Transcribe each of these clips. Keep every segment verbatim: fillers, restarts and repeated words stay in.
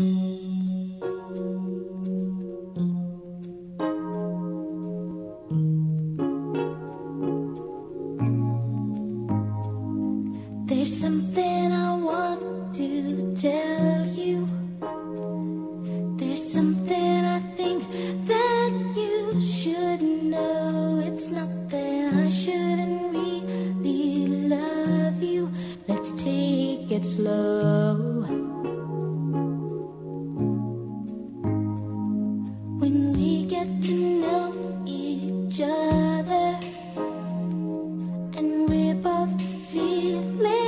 There's something I want to tell you. There's something I think that you should know. It's not that I shouldn't really love you. Let's take it slow. When we get to know each other, and we're both feeling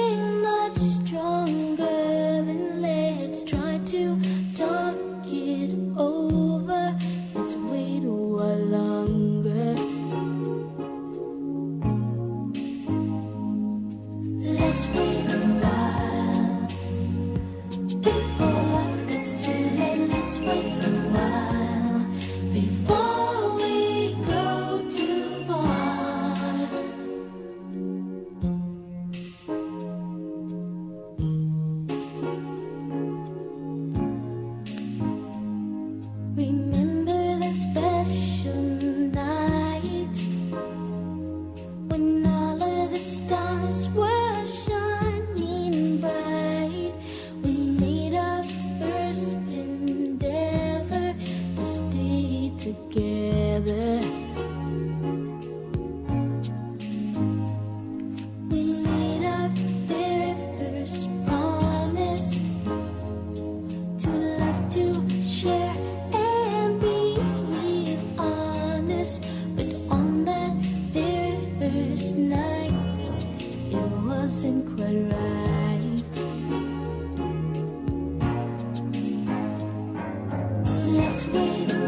together. We made our very first promise to love, to share, and be real honest. But on that very first night, it wasn't quite right. Let's wait.